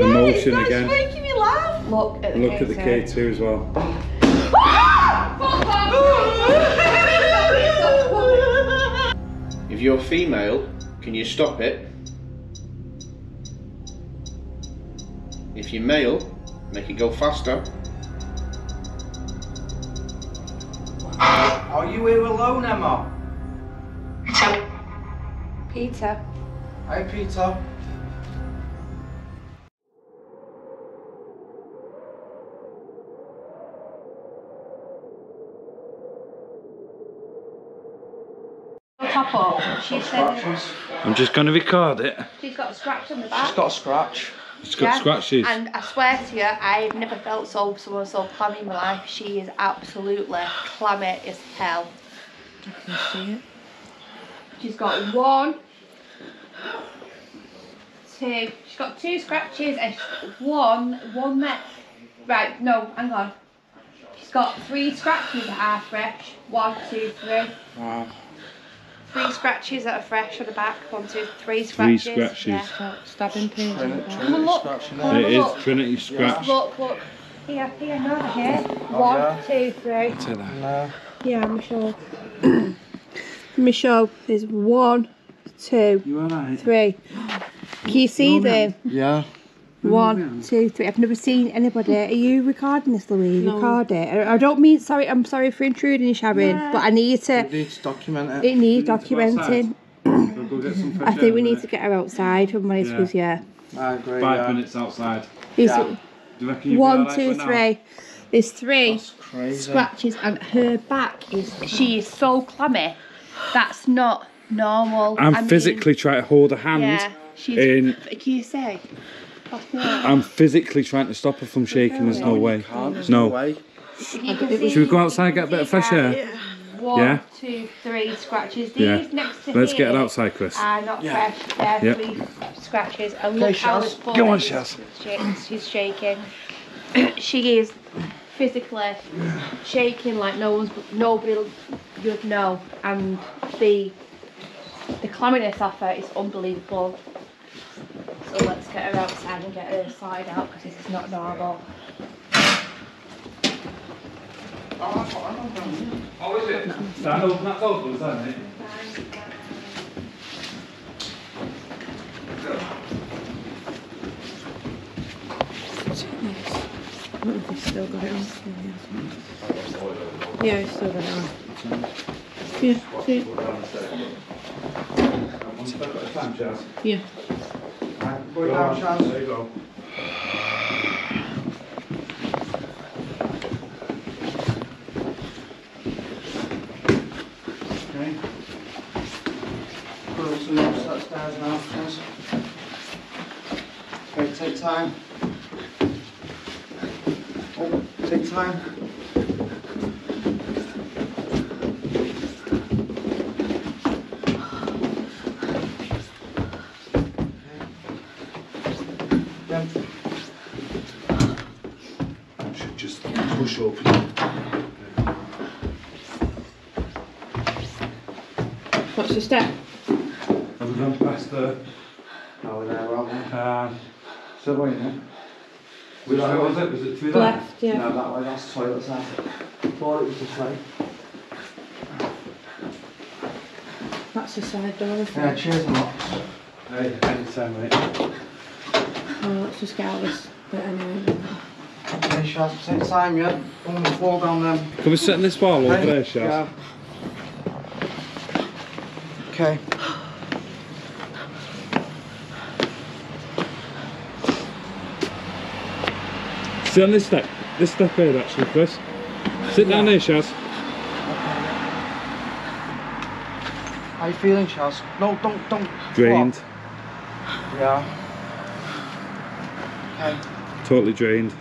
the motion again. It's making me laugh. Look at the K2. Look at the K2 as well. If you're female, can you stop it? If you're male, make it go faster. Are you here alone, Emma? Peter. Hi, Peter. I'm just going to record it. She's got a scratch on the back. She's got a scratch. She's got scratches. And I swear to you, I've never felt someone so clammy in my life. She is absolutely clammy as hell. I can see it. She's got two. She's got two scratches and she's got one there. Right, no, hang on. She's got three scratches that are fresh. 1, 2, 3. Wow. 3 scratches that are fresh on the back. 1, 2, 3 scratches. 3 scratches. Yeah. Stabbing pain. It is Trinity scratch. Look, look. Here, here, no, here. 1, 2, 3. No. Yeah, Michelle. Michelle is 1, 2, 3. Can you see them? Yeah. 1, 2, 3. I've never seen anybody. Are you recording this, Louise? No. Record it. I don't mean sorry. I'm sorry for intruding, Sharon, but I need to. It needs documenting. It needs documenting. I think we need to get her outside when it's was I agree. 5 minutes outside. Yeah. Do you reckon you'll 1, 2, 3. There's 3 scratches, and her back is. She is so clammy. That's not normal. I mean, physically trying to hold her hand. Yeah. She's. Can you say? I'm physically trying to stop her from shaking. There's no way. No. Should we go outside and get a bit of fresh air? 1, 2, 3 scratches. These next to let's get it outside, Chris. Not fresh. They're 3 scratches. And look how it's falling. Go on, Shaz. She's shaking. She is physically shaking like nobody would know. And the clamminess of her is unbelievable. So let's get her outside and get her side out because this is not normal. Oh, is it? Stand open, that's open, is that it? I don't know if he's still got it on. Yeah, he's still got it on. Yeah, see it? Yeah. Go down, Chaz. There you go. Okay. Put all some notes upstairs now, Chaz. Okay, take time. Oh, take time. What's the step? Have we gone past the... Oh, we're there, aren't we? So wait a minute. Which way was it? Was it through there? Left, yeah. No, that way, that's the toilet side. Before it was this way. That's the side door, isn't it? Yeah, cheers, Mox. Hey, anytime, mate. Oh, let's just get out of this bit anyway. Okay, Shaz, take time, yeah? Come on the floor down then. Can we sit on this wall over there, Shaz? Yeah. Okay. Sit on this step here actually, Chris. Sit down there, Shaz. Okay. How you feeling, Shaz? No, don't. Drained. What? Yeah. Okay. Totally drained.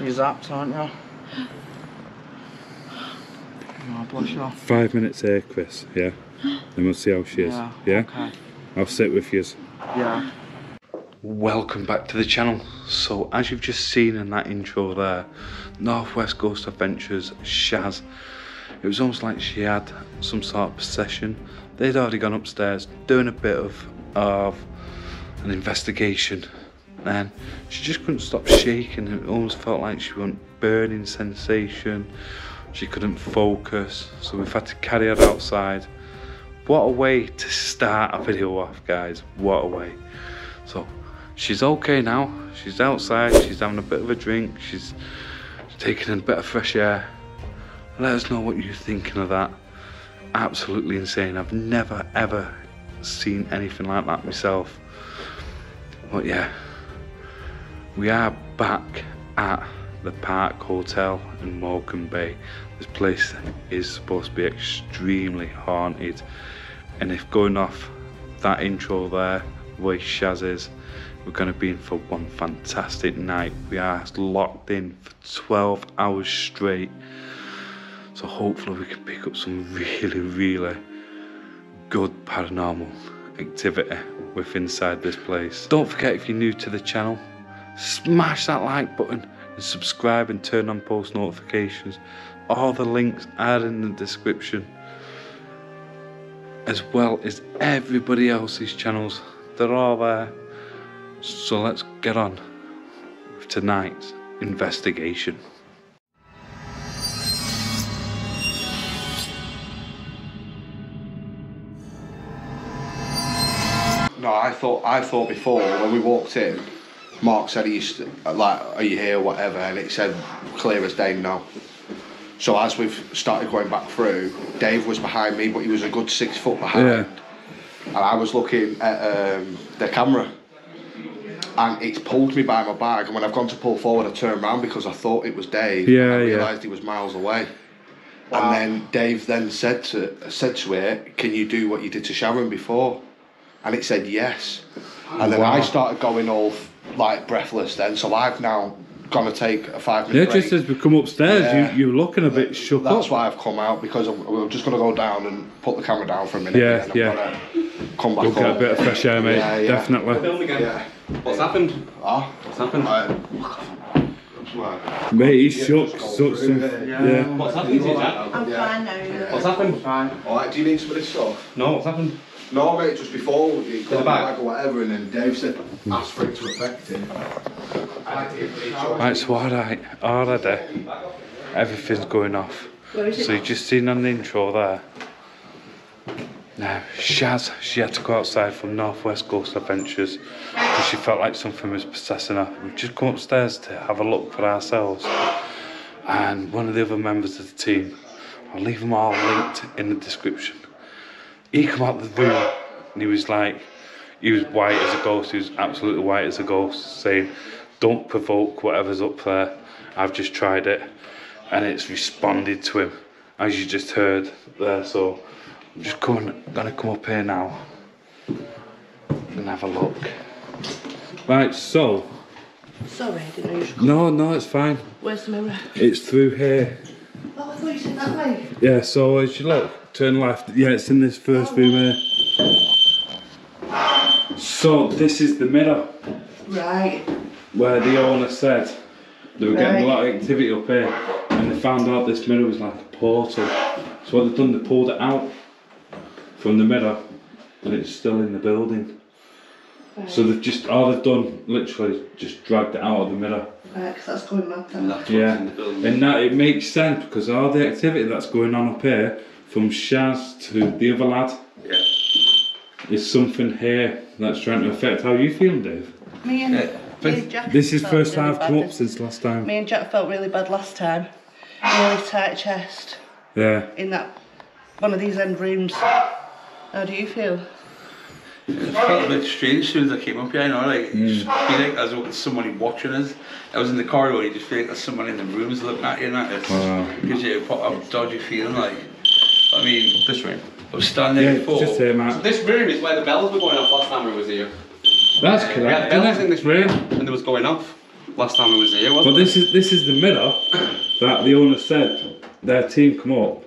You're zapped, aren't you? Oh, bless you. 5 minutes here, Chris, yeah? Then we'll see how she is, yeah? Okay. I'll sit with you. Yeah. Welcome back to the channel. So, as you've just seen in that intro there, Northwest Ghost Adventures, Shaz. It was almost like she had some sort of possession. They'd already gone upstairs doing a bit of an investigation. Then she just couldn't stop shaking. It almost felt like she went burning sensation. She couldn't focus, so we've had to carry her outside. What a way to start a video off, guys. What a way. So she's okay now. She's outside, she's having a bit of a drink, she's taking in a bit of fresh air. Let us know what you're thinking of that. Absolutely insane. I've never ever seen anything like that myself. But yeah, we are back at the Park Hotel in Morecambe Bay. This place is supposed to be extremely haunted, and if going off that intro there, the way Shaz is, we're going to be in for one fantastic night. We are locked in for 12 hours straight, so hopefully we can pick up some really good paranormal activity with inside this place. Don't forget, if you're new to the channel, smash that like button and subscribe and turn on post notifications. All the links are in the description, as well as everybody else's channels. They're all there. So let's get on with tonight's investigation. No, I thought before when we walked in, Mark said, are you here, whatever, and it said clear as day no. So as we've started going back through, Dave was behind me, but he was a good 6 foot behind. Yeah. And I was looking at the camera, and it's pulled me by my bag, and when I've gone to pull forward, I turned around because I thought it was Dave. Yeah, and I realised he was miles away. Wow. And then Dave then said to it, can you do what you did to Sharon before? And it said yes. And then wow. I started going all like breathless then, so I've now gonna take a 5 minute break. Just as we come upstairs, you're looking a bit shook up. That's why I've come out, because we're just gonna go down and put the camera down for a minute. Yeah, and I'm gonna come back. We'll get a bit of fresh air, mate. Yeah, yeah. Definitely. Again. Yeah. What's happened? Ah, what's happened? Mate, he shook. Yeah. What's happened? I'm fine now. Yeah. What's happened? Fine. All right. Do you need some of this stuff? No. What's happened? No, mate, just before you got the bag or whatever, and then Dave said, ask for it to affect him. Right, so already, everything's going off. So you've just seen on the intro there. Now, Shaz, she had to go outside from Northwest Ghost Adventures because she felt like something was possessing her. We've just come upstairs to have a look for ourselves. And one of the other members of the team, I'll leave them all linked in the description. He came out the room and he was like, he was white as a ghost, he was absolutely white as a ghost, saying, don't provoke whatever's up there, I've just tried it. And it's responded to him, as you just heard there. So I'm just gonna come up here now and have a look. Right, so. Sorry, I didn't know you should come. No, it's fine. Where's the mirror? It's through here. Oh, I thought you said that way. Yeah, so as you look, turn left. Yeah, it's in this first room here. So this is the mirror. Right. Where the owner said they were getting a lot of activity up here, and they found out this mirror was like a portal. So what they've done, they pulled it out from the mirror, and it's still in the building. Right. So they've just, all they've done, literally, just dragged it out of the mirror. Right, because that's going mad then. Yeah, in the and that, it makes sense, because all the activity that's going on up here, from Shaz to the other lad, is something here that's trying to affect how you feel, Dave. Me and Jack. This is first time I've come up since last time. Me and Jack felt really bad last time. Really tight chest. Yeah. In that one of these end rooms. How do you feel? It felt a bit strange as soon as I came up here, you know, like, you just feel like there's somebody watching us. I was in the corridor, you just feel like there's someone in the rooms looking at you, and that gives you a dodgy feeling, like. I mean, this room. I was standing there before. Just here, Matt. So this room is where the bells were going off last time we was here. That's correct. We had bells in this room, and they was going off last time we was here, wasn't it? But this is the mirror that the owner said their team come up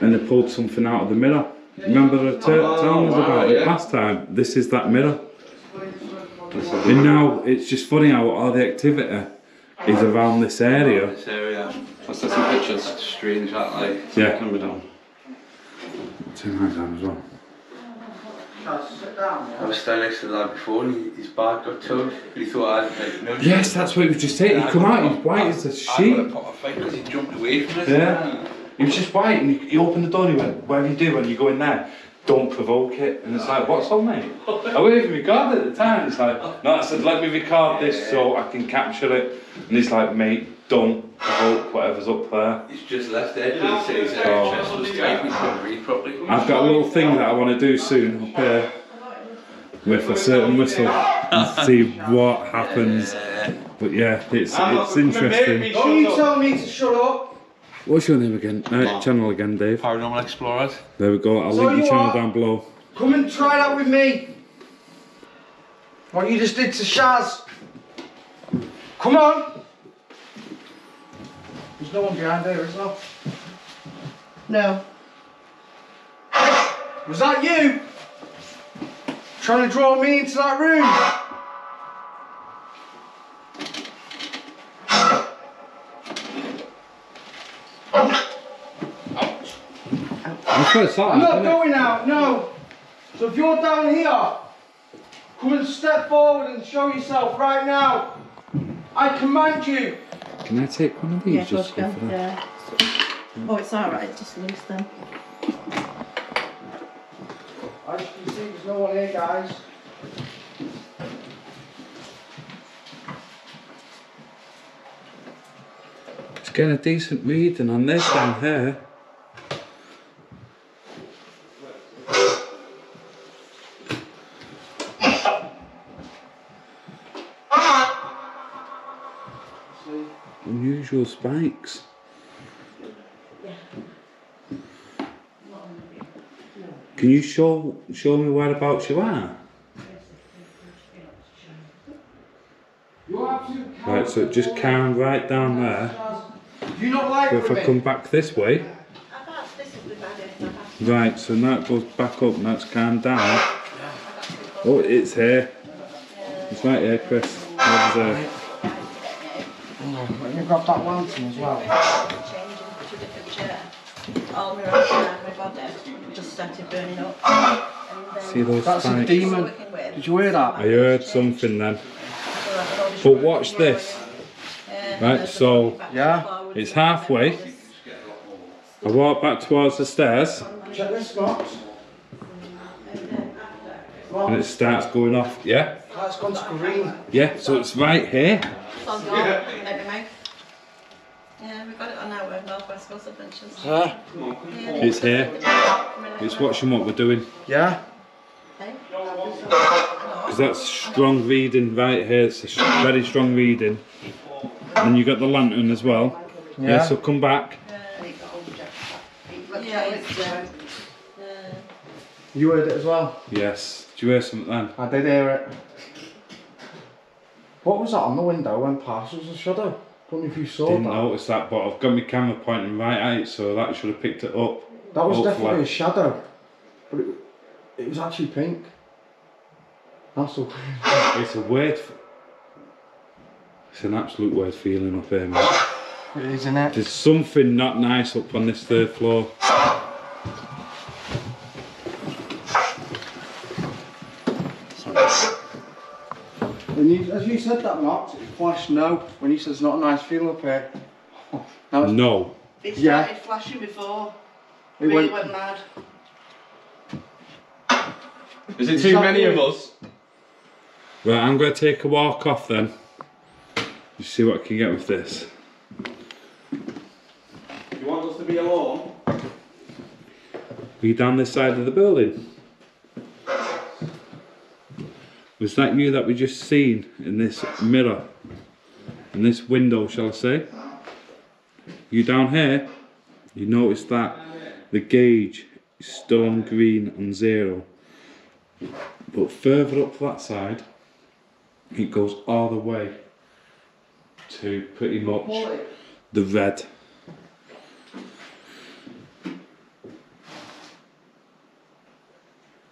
and they pulled something out of the mirror. Remember they telling us about it last time? This is that mirror. And now it's just funny how all the activity is around this area. I saw some pictures. Strange, aren't they? Yeah. Number down. Two hands down as well. I was standing next to the lad before and his bag got towed, but he thought I'd like, no. Yes, that's what he was just saying. He come out, he was white as a sheet. I got a pot of fight because he jumped away from us. Yeah. He was just white and he opened the door and he went, whatever you do when you go in there, don't provoke it. And it's like, what's on me? I wouldn't even record it at the time. It's like, no, I said, let me record this so I can capture it. And he's like, mate, don't provoke whatever's up there. He's just left Ed and says, I've got a little thing that I want to do soon up here with a certain whistle and see what happens. But yeah, it's interesting. Oh, you told me to shut up. What's your name again? Channel again, Dave. Paranormal Explorers. There we go. I'll link your channel down below. Come and try that with me. What you just did to Shaz. Come on. There's no one behind there, is there? No. Was that you? Trying to draw me into that room? Ouch. I'm not going out, no. So if you're down here, come and step forward and show yourself right now. I command you. Can I take one of these? Yeah, just go for that. Yeah. Oh, it's alright, it's just loose then. As you can see, there's no one here, guys. It's getting a decent reading on this down here. Unusual spikes. Can you show me whereabouts you are? Right, so just calm right down there. You not like but if I come back this way. Right, so now it goes back up and that's calmed down. Oh, it's here. It's right here, Chris. Over there. Grab that lantern as well. Changing to a different chair. All my own chair, my body just started burning up. See those spikes? That's a demon. Did you hear that? I heard something then. But watch this. Right, so yeah, it's halfway. I walk back towards the stairs. Check this box. And it starts going off. Yeah. It's gone to green. Yeah, so it's right here. Yeah, we got it on our Northwest Ghost Adventures. It's here. It's watching what we're doing. Yeah. Because that's strong reading right here. It's a very strong reading. And you got the lantern as well. Yeah. Yeah, so come back. Yeah, it's you heard it as well? Yes. Did you hear something then? I did hear it. What was that on the window when parcels were shut up? I don't know if you saw that. I didn't notice that, but I've got my camera pointing right at it, so that should have picked it up. That was definitely a shadow, but it was actually pink. That's a weird thing. It's a weird... It's an absolute weird feeling up here, man. It is, isn't it? There's something not nice up on this third floor. Sorry. And you, as you said that, Mark, it flashed no. When he says, not a nice feeling up here. Now it's, no. It started flashing before. It really went mad. Is it too many of us? Right, I'm going to take a walk off then. Just see what I can get with this. You want us to be alone? Are you down this side of the building? Was that you that we just seen in this mirror? In this window, shall I say? You down here, you notice that the gauge is still on green and zero. But further up that side, it goes all the way to pretty much the red.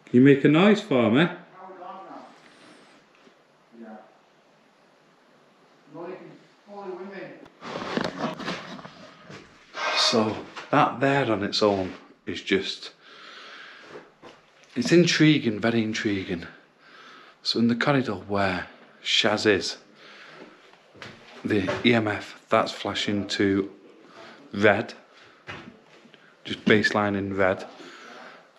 Can you make a noise for me? So that there on its own is just, it's intriguing, very intriguing. So in the corridor where Shaz is, the EMF, that's flashing to red, just baseline in red,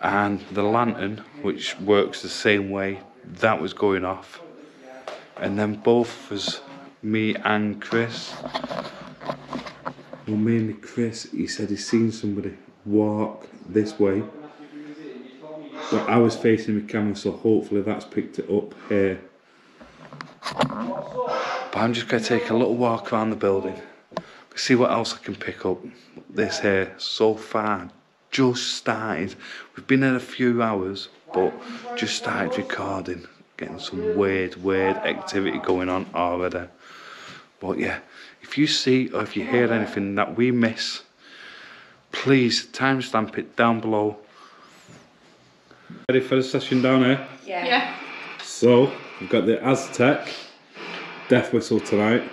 and the lantern, which works the same way, that was going off. And then both was me and Chris. Well, mainly Chris, he said he's seen somebody walk this way, but I was facing the camera, so hopefully that's picked it up here. But I'm just going to take a little walk around the building, see what else I can pick up. This here, so far, just started. We've been in a few hours, but just started recording, getting some weird activity going on already. But yeah, if you see or if you hear anything that we miss, please timestamp it down below. Ready for the session down here? Yeah. Yeah. So, we've got the Aztec death whistle tonight.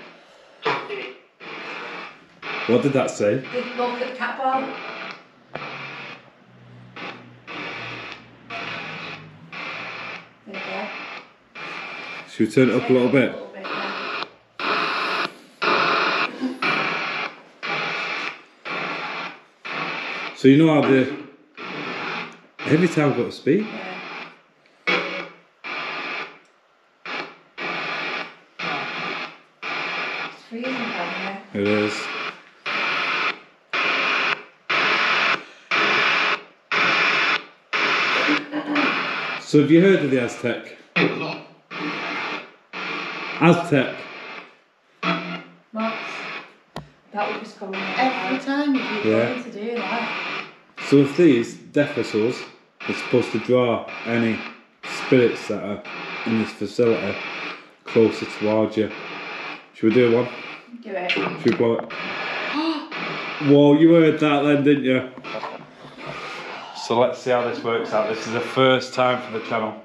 What did that say? Did look at the cat bar. There you go. Should we turn it up a little bit? So you know how the... Every time I've got to speak. Yeah. It's freezing down here. It is. So have you heard of the Aztec? Aztec. Max, that would just come every time if you wanted to do that. So with these death whistles, it's supposed to draw any spirits that are in this facility closer towards you. Should we do one? Do it. Should we blow it? Whoa, you heard that then, didn't you? So let's see how this works out. This is the first time for the channel.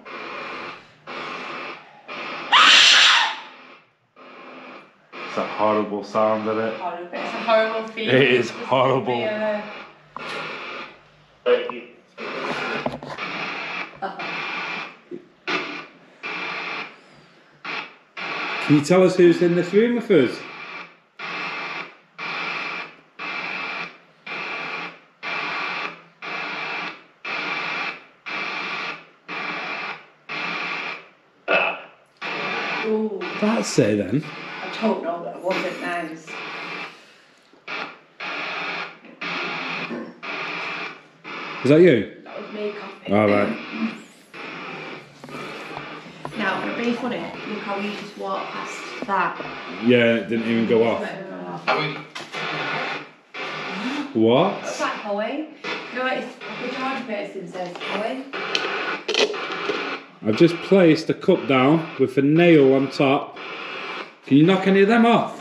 It's a horrible sound, isn't it? Horrible. It's a horrible feeling. It is horrible. Can you tell us who's in this room with us? Let's say then. I don't know, that it wasn't nice. Was that you? That was me, coffee. Alright. Now, it'd be funny, look how you just walked past that. Yeah, it didn't even go off. What? That's like Holly. No, it's the charge person says Holly. I've just placed a cup down with a nail on top. Can you knock any of them off?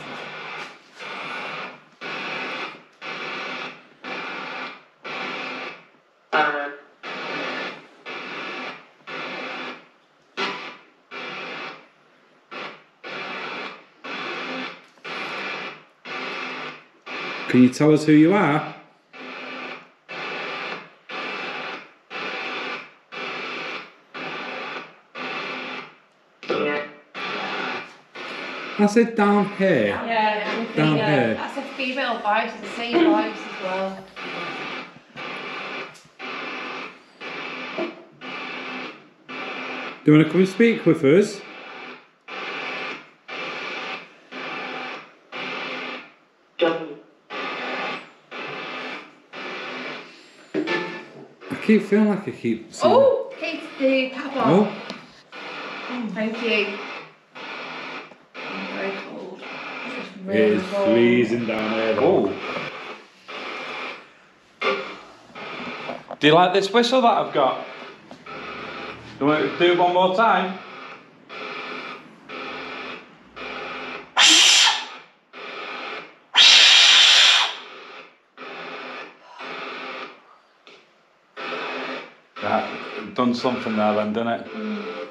Can you tell us who you are? I said down here. Yeah, down here. That's a female voice, the same voice as well. Do you want to come and speak with us? I keep feeling like I keep seeing... Oh, it's the cap on. Oh. Thank you. It is freezing down here. Oh. Do you like this whistle that I've got? Do you want to do it one more time? Right, done something there then, didn't it? Mm.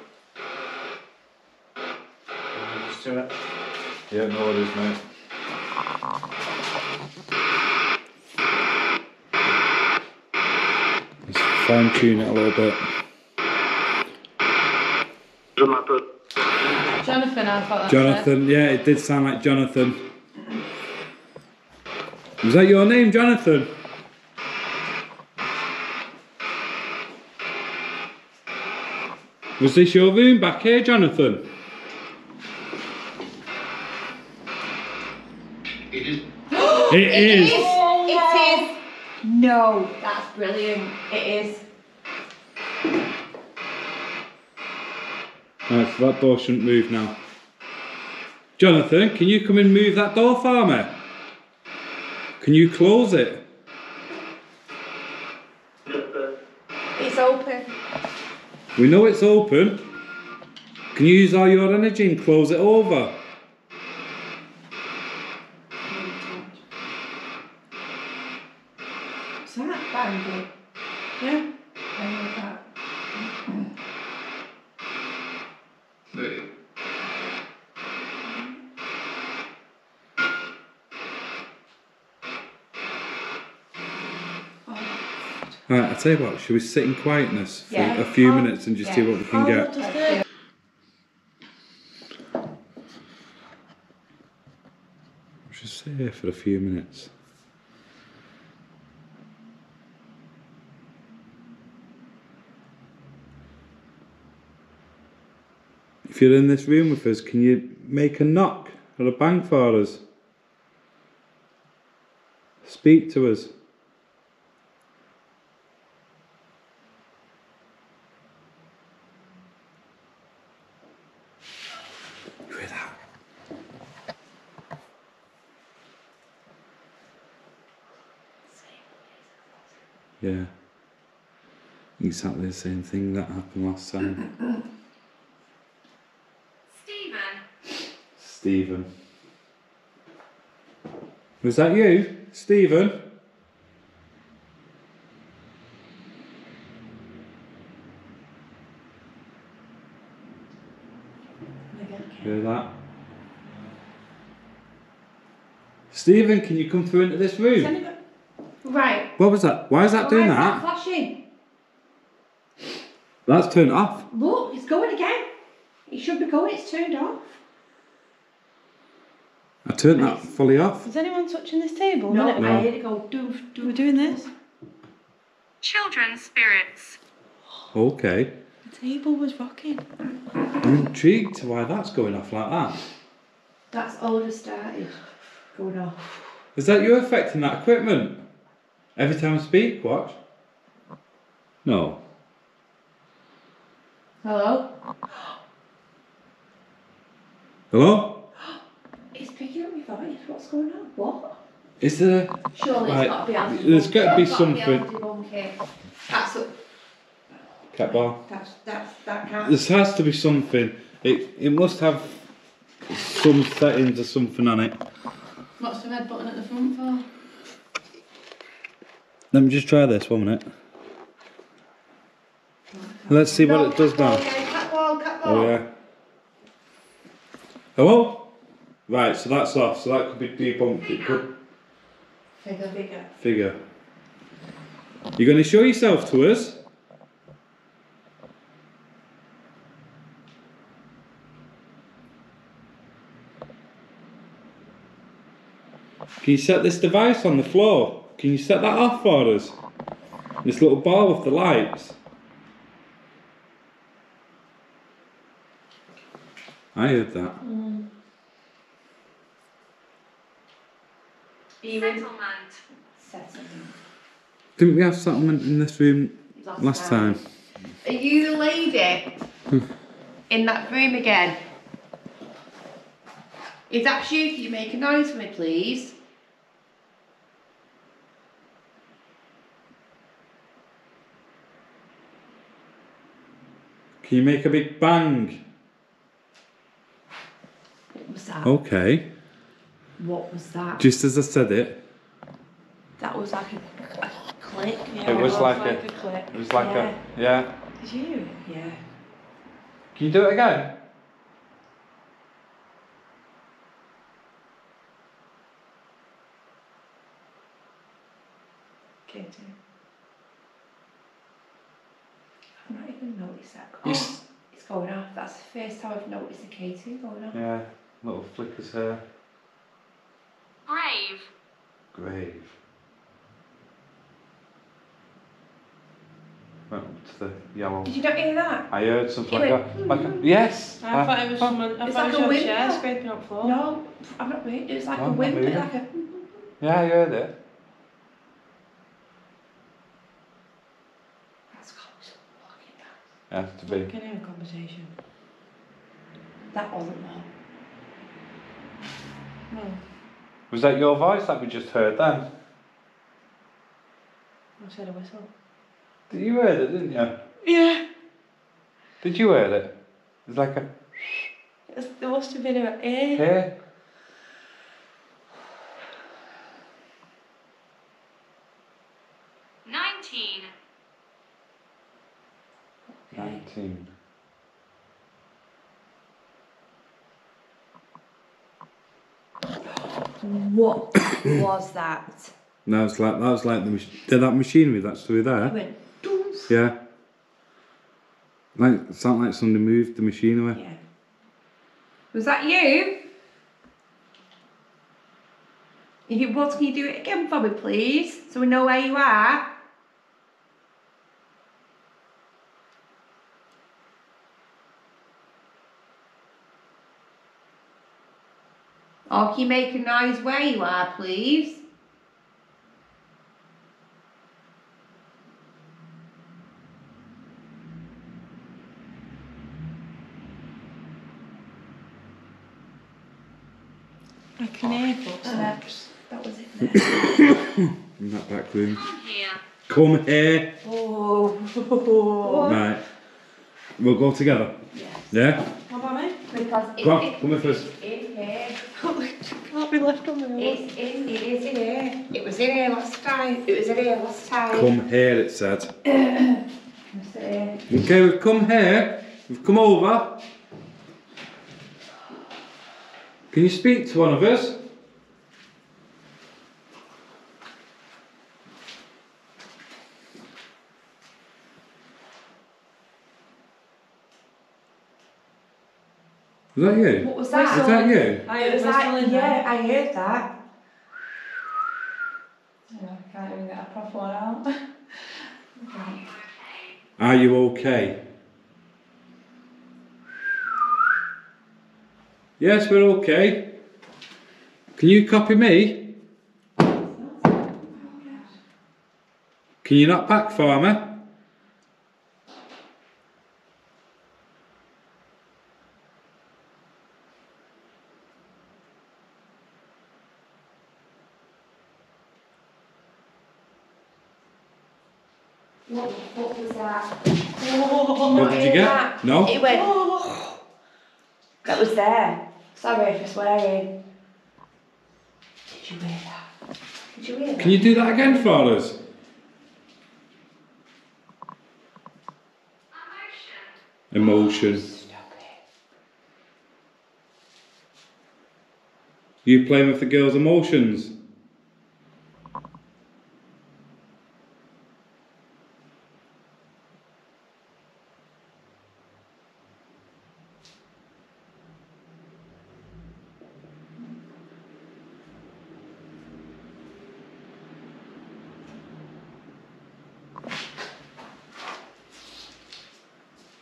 Let's do it. Yeah, no worries, mate. fine tune it a little bit. Jonathan, I thought that Jonathan, yeah, it did sound like Jonathan. Was that your name, Jonathan? Was this your room back here, Jonathan? It is. It is. It is. No, that's brilliant. It is. Right, so that door shouldn't move now. Jonathan, can you come and move that door for me? Can you close it? It's open. We know it's open. Can you use all your energy and close it over? Is that banging? Yeah. Right, I tell you what, should we sit in quietness for a few minutes and just see what we can get? Let's just sit here for a few minutes. If you're in this room with us, can you make a knock or a bang for us? Speak to us. Yeah, exactly the same thing that happened last time. Stephen. Was that you, Stephen? Hear that? Stephen, can you come through into this room? Right. What was that? Why is that doing that? Why is that flashing? That's turned off. Look, it's going again. It should be going, it's turned off. I turned that fully off. Is anyone touching this table? No, no. I heard it go doof, doof. We're doing this. Children's spirits. Okay. The table was rocking. I'm intrigued to why that's going off like that. That's all that started going off. Is that you affecting that equipment? Every time I speak, watch. No. Hello? Hello? It's picking up your voice. What's going on? What? Is there... Surely it's got to be answered. There's got to be something. That's a... Cat bar. That can't... There has to be something. It must have some settings or something on it. What's the red button at the front for? Let me just try this 1 minute. Let's see what it does now. Cat ball. Oh yeah. Hello? Right, so that's off, so that could be debunked. It could. Figure. You're going to show yourself to us? Can you set this device on the floor? Can you set that off for us? This little ball with the lights. I heard that. Mm. Settlement. Didn't we have settlement in this room last time? Are you the lady in that room again? If that's you, can you make a noise for me, please? Can you make a big bang? What was that? Okay. What was that? Just as I said it. That was like a click. Yeah, it was like a click. It was like a... Yeah. Did you? Yeah. Can you do it again? K2. I've not even noticed that. Oh, it's going off. That's the first time I've noticed the K2 going off. Yeah, little flickers here. Grave. Grave. Went up to the yellow. Did you not hear that? I heard something like that. Yes. I thought it was someone. I thought it was your chair scraping up floor. No, I'm not moving. It was like a whimper, like a. Yeah, I heard it. That's constant walking down. Has to be. I can hear a conversation. That wasn't mine. No. Was that your voice that we just heard then? I said a whistle. Did you heard it, didn't you? Yeah. Did you heard it? It's like a. There must have been an air. Yeah. Nineteen. What was that? That was like the that machinery that's through there. It went doof. Yeah. Like sound like somebody moved the machinery. Yeah. Was that you? If it was, can you do it again for me, please, so we know where you are? Or can you make a noise where you are, please? I can hear footsteps. That was it there. In that back room. Come here. Come here. Oh. Right. We'll go together. Yes. Yeah? What about me? Because it's come with us. Left on the road. It is in here. It was in here last time. Come here, it said. Okay, we've come here. We've come over. Can you speak to one of us? Was that you? What was that? Was that you? I heard that. Oh, I can't even get a proper one out. Okay. Are you okay? Yes, we're okay. Can you copy me? Can you not pack for me? What was that? Oh, what did you get? That. No? It went... Oh. That was there. Sorry for swearing. Did you hear that? Can you do that again for us? Emotion. Oh, stop it. You playing with the girls' emotions?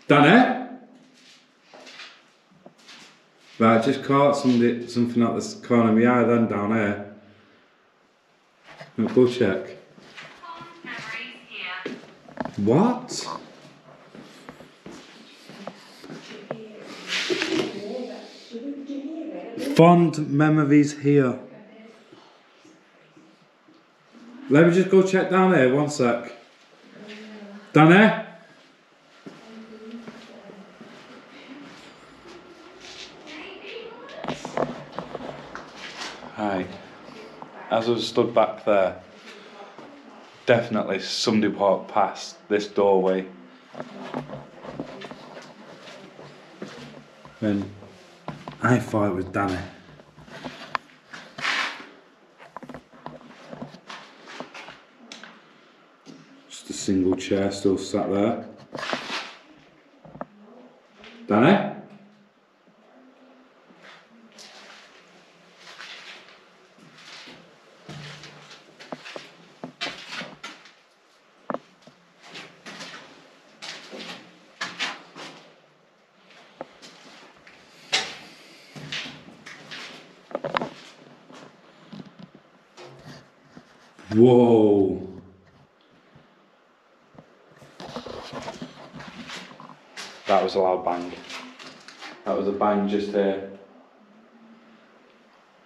Done it? Right, I just caught something out this corner of my eye then down here. Go check. What? Fond memories here. Let me just go check down here, one sec. Done it? As I was stood back there, definitely somebody walked past this doorway. And I thought it was Danny. Just a single chair still sat there. Whoa. That was a loud bang. That was a bang just there.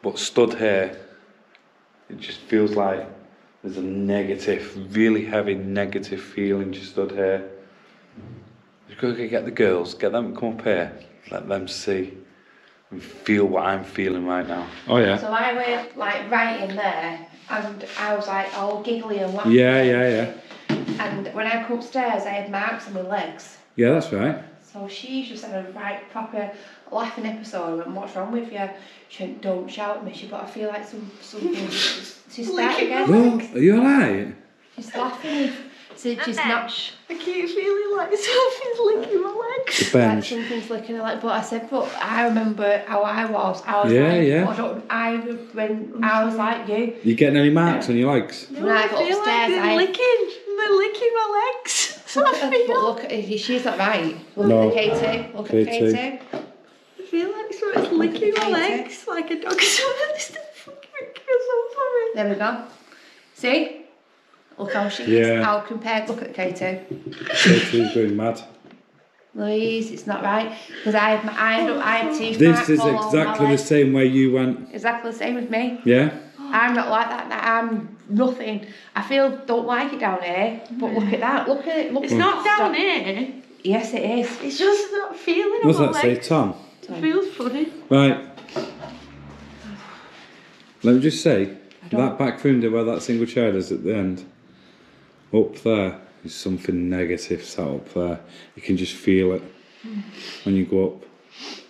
But stood here, it just feels like there's a negative, really heavy negative feeling just stood here. Just go get the girls, get them to come up here, let them see and feel what I'm feeling right now. Oh yeah. So I went like right in there and I was like all giggly and laughing. Yeah, yeah, yeah. And when I come upstairs I had marks on my legs. Yeah, that's right. So she just had a right proper laughing episode. I went, "What's wrong with you?" She went, "Don't shout at me." She but I feel like something. She started again. Well, are you alright? She's laughing. So she's not. I keep feeling like something's licking my legs. Like something's licking her leg. But I said, "But I remember how I was." I was yeah, like, yeah. I don't. I was like you. You getting any marks on your legs? No, when I got upstairs, like they're licking my legs. But look, she's not right. Look no. At K2. Look K2. At K2. I feel like someone's licking my legs like a dog. There we go. See? Look how she is. I'll compare. Look at K2. K2's going mad. Louise, it's not right. Because I had teeth. This is exactly the same way you went. Exactly the same with me. Yeah. I'm not like that. I'm nothing. I feel don't like it down here. But look at that. Look at it. Look, it's not down here. Yes, it is. It's just that feeling. What does that say, Tom? It feels funny. Right. Let me just say that back window where that single child is at the end, up there is something negative sat up there. You can just feel it when you go up.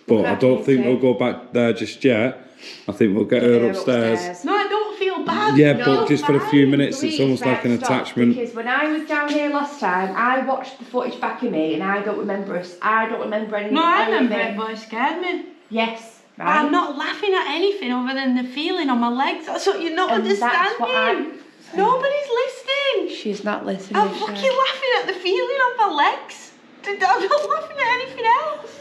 But I don't think we'll go back there just yet. I think we'll get her upstairs. No, I don't feel bad. Yeah, no, but just for a few minutes, it's almost like an attachment. Because when I was down here last time, I watched the footage back of me, and I don't remember us. I don't remember anything. No, I remember it, but it scared me. Yes, right. I'm not laughing at anything other than the feeling on my legs. That's what you're not understanding. Nobody's listening. She's not listening. I'm fucking laughing at the feeling on my legs. I'm not laughing at anything else.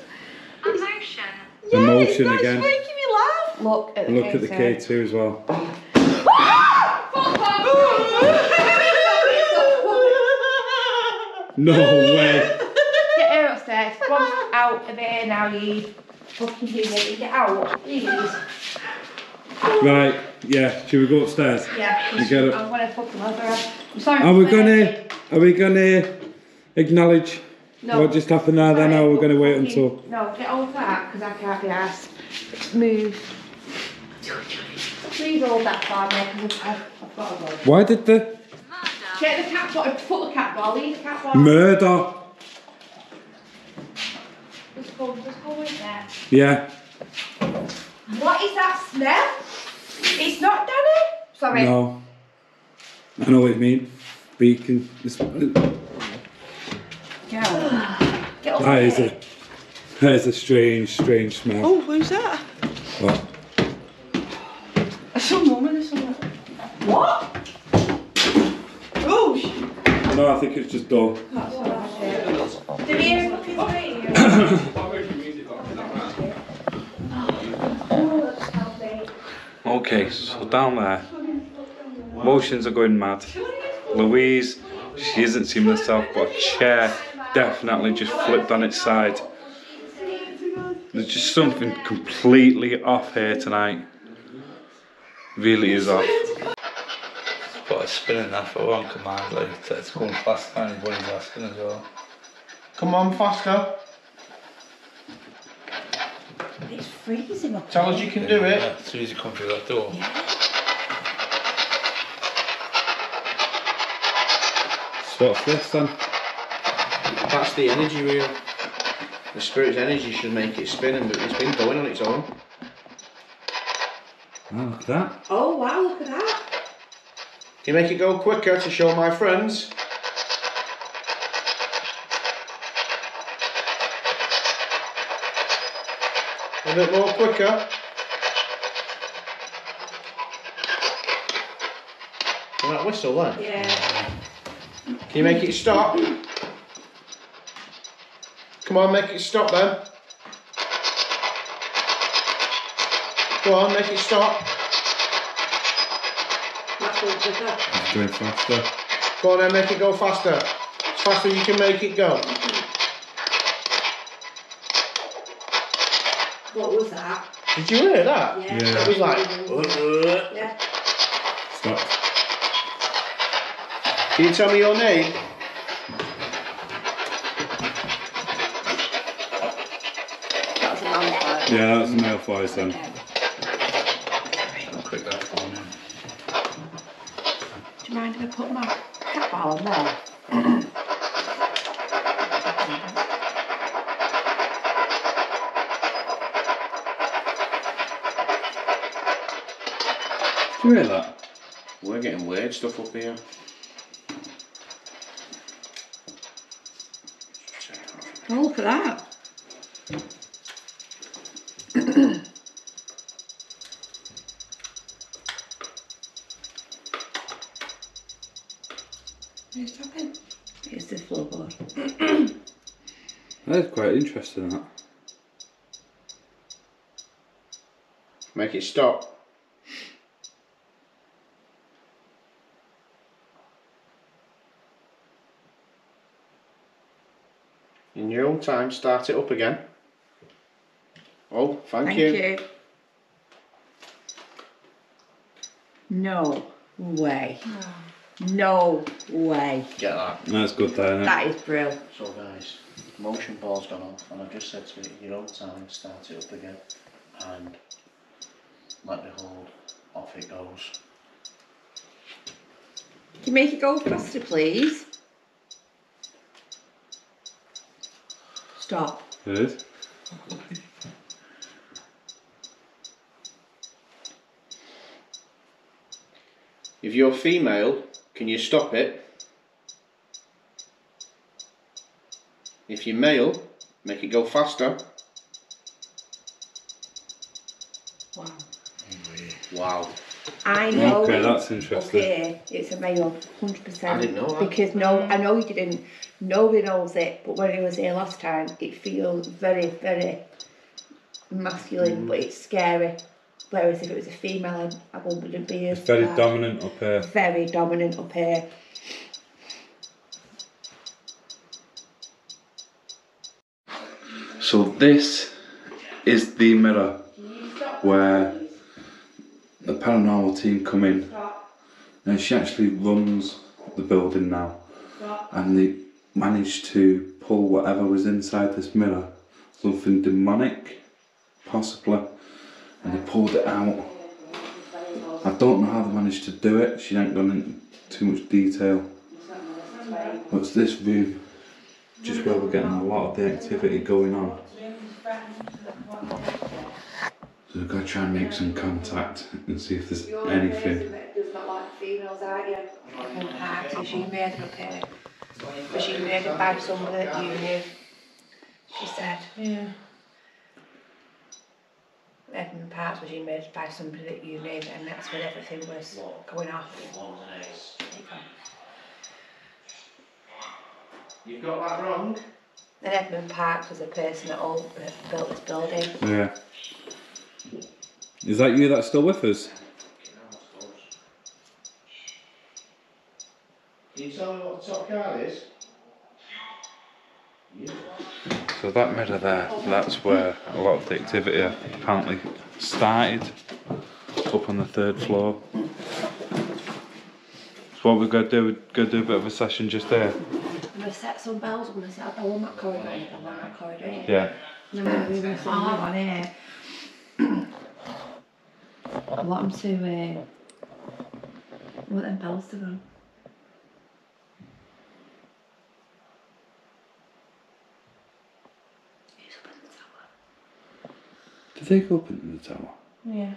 Emotion. Yeah, emotion again. Look at the K2. Look at the K2 as well. No way. Get her upstairs. Go out of here now, you fucking idiot. Get out, please. Right, yeah. Should we go upstairs? Yeah. I'm gonna fucking love her. I'm sorry. Are we gonna acknowledge? No. What just happened there then? Now we're going to wait until... No, get all that, because I can't be arsed. Move. Please hold that far, mate, because I've got to go. Why did the... Murder. Get the cat ball, put the cat ball, leave the cat ball. Murder. Just go in there. Yeah. What is that smell? It's not Danny. Sorry. No. I know what you mean. Beacon. Get that is a strange, strange smell. Oh, who's that? What? Some woman or something. What? Oh! No, I think it's just dog. Did we hear a fucking radio? Okay, so down there, emotions are going mad. Louise, she isn't seeing herself, but a chair definitely just flipped on its side. There's just something completely off here tonight. Really is off. But a spinning that for one command, like it's going faster and bunnies are spinning as well. Come on, faster. It's freezing up. Tell us you can do it. As soon as you come through that door. Yeah. What's this then? That's the energy wheel. The spirit's energy should make it spin, but it's been going on its own. Wow, look at that. Oh wow, look at that. You make it go quicker to show my friends. A bit more quicker. And that whistle then? Yeah. Can you make it stop? Come on, make it stop then. Go on, make it stop. It's going faster. Go on then, make it go faster. As fast as you can make it go. What was that? Did you hear that? Yeah. It was like... Yeah. Stop. Can you tell me your name? That's a male fly. Yeah, that's a male fly, son. I'll click that for me. Do you mind if I put my cat ball on there? Do you hear that? We're getting weird stuff up here. Oh, look at that. Who's dropping? It's the floorboard. That is quite interesting, that. Make it stop. In your own time, start it up again. Oh, thank you. No way. No way. Get that. That's good there. That is brilliant. So guys, the motion ball's gone off and I've just said to it, in your own time, start it up again. And let it hold, off it goes. Can you make it go faster, please? Stop. It is. If you're female, can you stop it? If you're male, make it go faster. Wow. Wow. I know. Okay, that's interesting. Okay, it's a male, 100%. I didn't know that. Because no, I know you didn't. Nobody knows it, but when he was here last time, it feels very, very masculine, but it's scary. Whereas if it was a female, I wouldn't be as. It's very dominant up here. Very dominant up here. So this is the mirror where the paranormal team come in, and she actually runs the building now, and they managed to pull whatever was inside this mirror, something demonic, possibly, and they pulled it out. I don't know how they managed to do it, she ain't gone into too much detail, but it's this room, just where we're getting a lot of the activity going on. So we've got to try and make some contact and see if there's anything. Does not like females, are you? In parties, you made her up here. But she made it by someone that you knew. She said. Yeah. Edmund Park was murdered by somebody that you knew, and that's when everything was going off. You've got that wrong. And Edmund Park was the person that built this building. Yeah. Is that you that's still with us? Can you tell me what the top card is? Yeah. So that mirror there, that's where a lot of the activity apparently started, up on the 3rd floor. So what we're going to do, a bit of a session just there. I'm going to set some bells, I'm going to set a bell on that corridor, Yeah. And I'm going to move some on here. I want them to, I want them bells to go. Who's up in the tower? Did they go up into the tower? Yeah.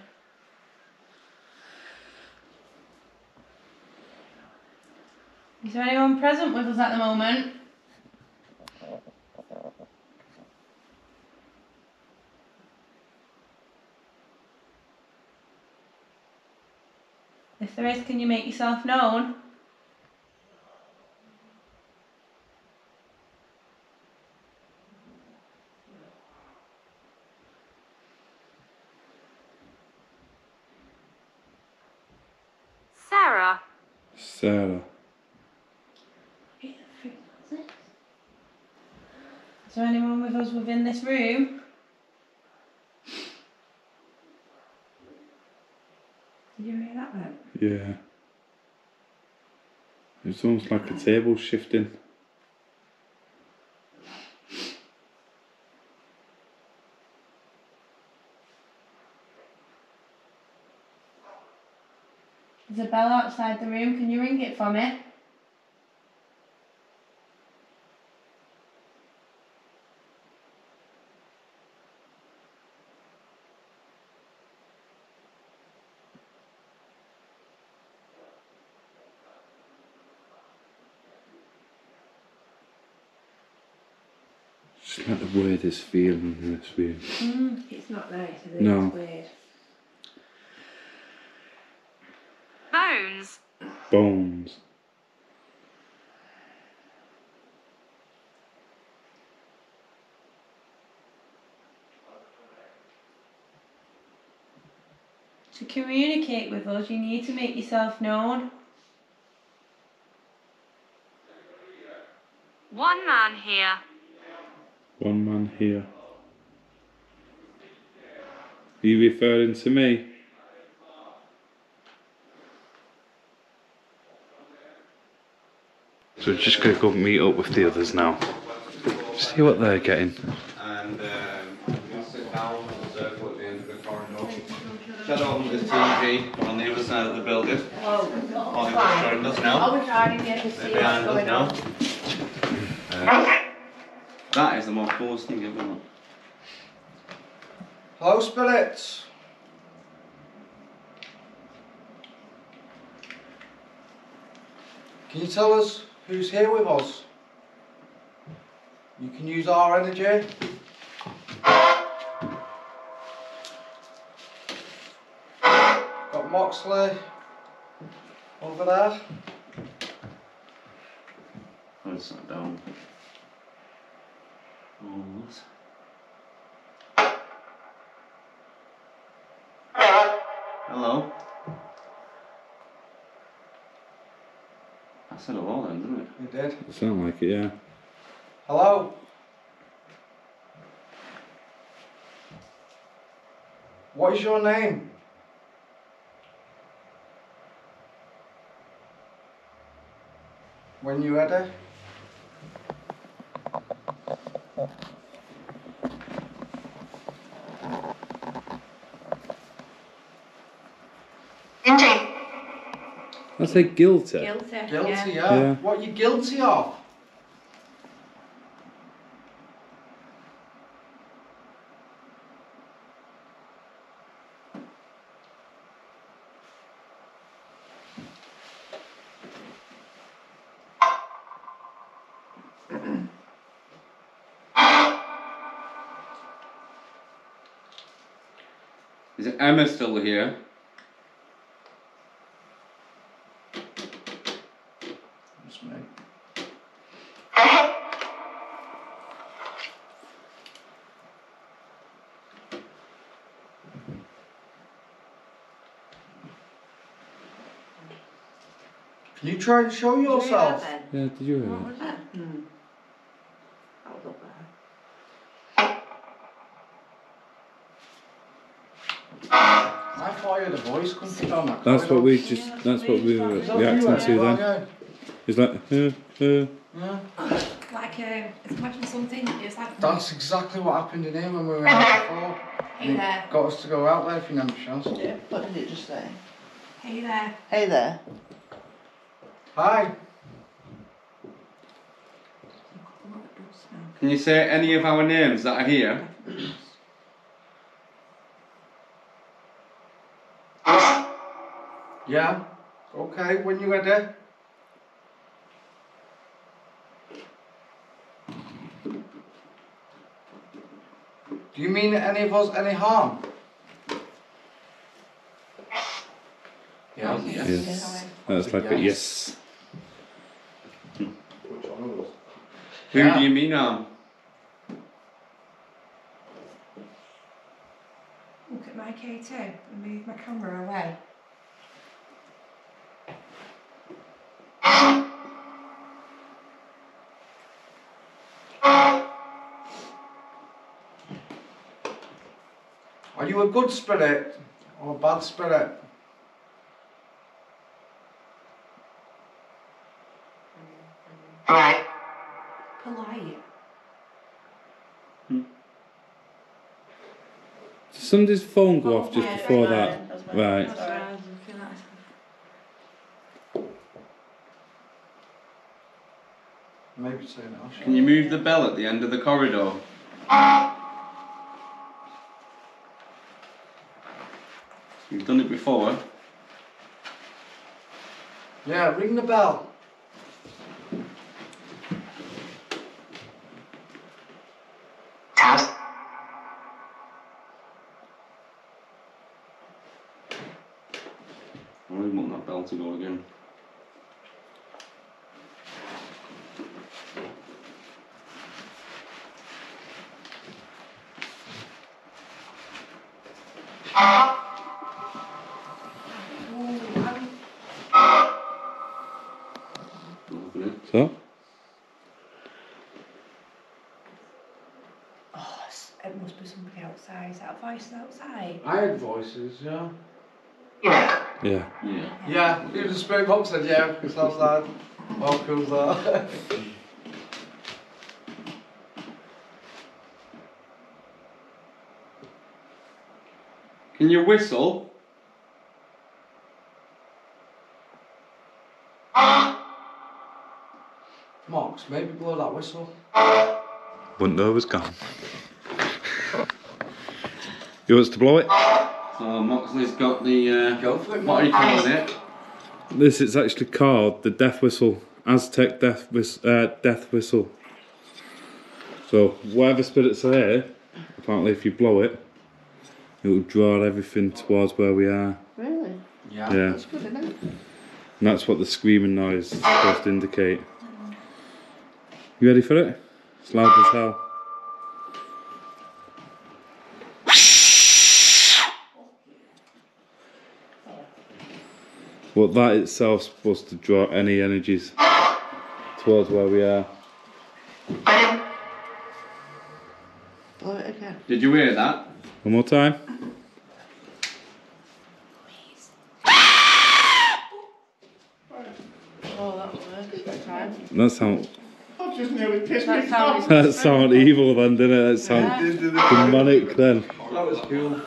Is there anyone present with us at the moment? If there is, can you make yourself known? Sarah? Sarah. Is there anyone with us within this room? Did you hear that then? Yeah. It's almost like a table shifting. There's a bell outside the room. Can you ring it for me? It's like the weirdest feeling in this room. It's not nice, is it? No. It's weird. Bones. Bones. To communicate with us, you need to make yourself known. One man here. One man here. Are you referring to me? So we're just going to go meet up with the others now. See what they're getting. And we will sit down and observe what the end of the corridor. Shut on the TV on the other side of the building. All of us showing us now. Oh, we're trying to get to see what's going on. That is the most coolest thing ever. Hello, spirits. Can you tell us who's here with us? You can use our energy. Got Moxley over there. I'll sit down. Hello. I said hello then, didn't it? You did. It sounded like it, yeah. Hello. What is your name? When you ready? I say guilty. Guilty. Guilty, yeah. Yeah. What are you guilty of? Is Emma still here? You try and show yourself. Yeah, did you hear that? That was up there. I thought you had a voice coming down that. That's what we just. Yeah, that's what we were reacting to then. Yeah. It's like. Yeah. Like imagine something. It's like. That's exactly what happened in here when we were out before. Hey there. Got us to go out there if you remember, Sean. Yeah. What did it just say? Hey there. Hey there. Hi. Can you say any of our names that are here? Yeah. Okay, when you're ready. Do you mean any of us any harm? Yeah. Yes. Yes. That's like a yes. Who do you mean on? Look at my K2 and move my camera away. you a good spirit or a bad spirit? Polite. Polite. Did somebody's phone go off just before that? Right. Maybe turn it off. Can you move the bell at the end of the corridor? You've done it before. Yeah, ring the bell. I really want that bell to go again. So? Oh, it must be somebody outside. Is that a voice outside? I had voices, yeah. Yeah. Yeah. Yeah. Yeah. You just spoke up, said yeah, it's outside. Welcome there. Can you whistle? Mox, maybe blow that whistle. Window was gone. He wants to blow it. So Moxley's got the, go for it, what are you calling it? This is actually called the death whistle, Aztec death whistle. So whatever spirits are here, apparently if you blow it, it will draw everything towards where we are. Really? Yeah. Yeah. That's good, isn't it? And that's what the screaming noise is supposed to indicate. You ready for it? It's loud as hell. Well, that itself is supposed to draw any energies towards where we are. Blow it again. Did you hear that? One more time. Please. Oh, that worked. That sound. That just nearly pissed me off. That sound evil then, didn't it? That sound demonic then. That was cool.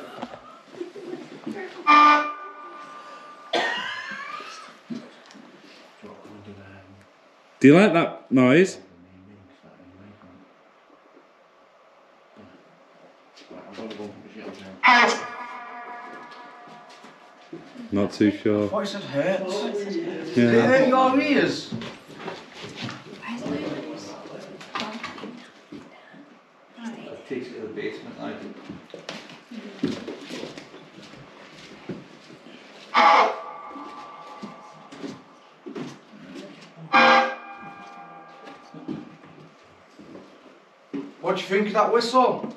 Do you like that noise? Not too sure. Voice that hurts. Does it hurt your ears? It takes it to the basement, I think. What do you think of that whistle?